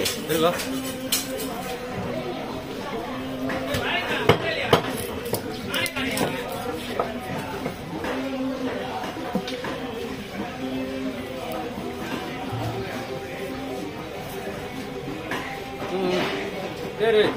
Okay, there you go. There it is.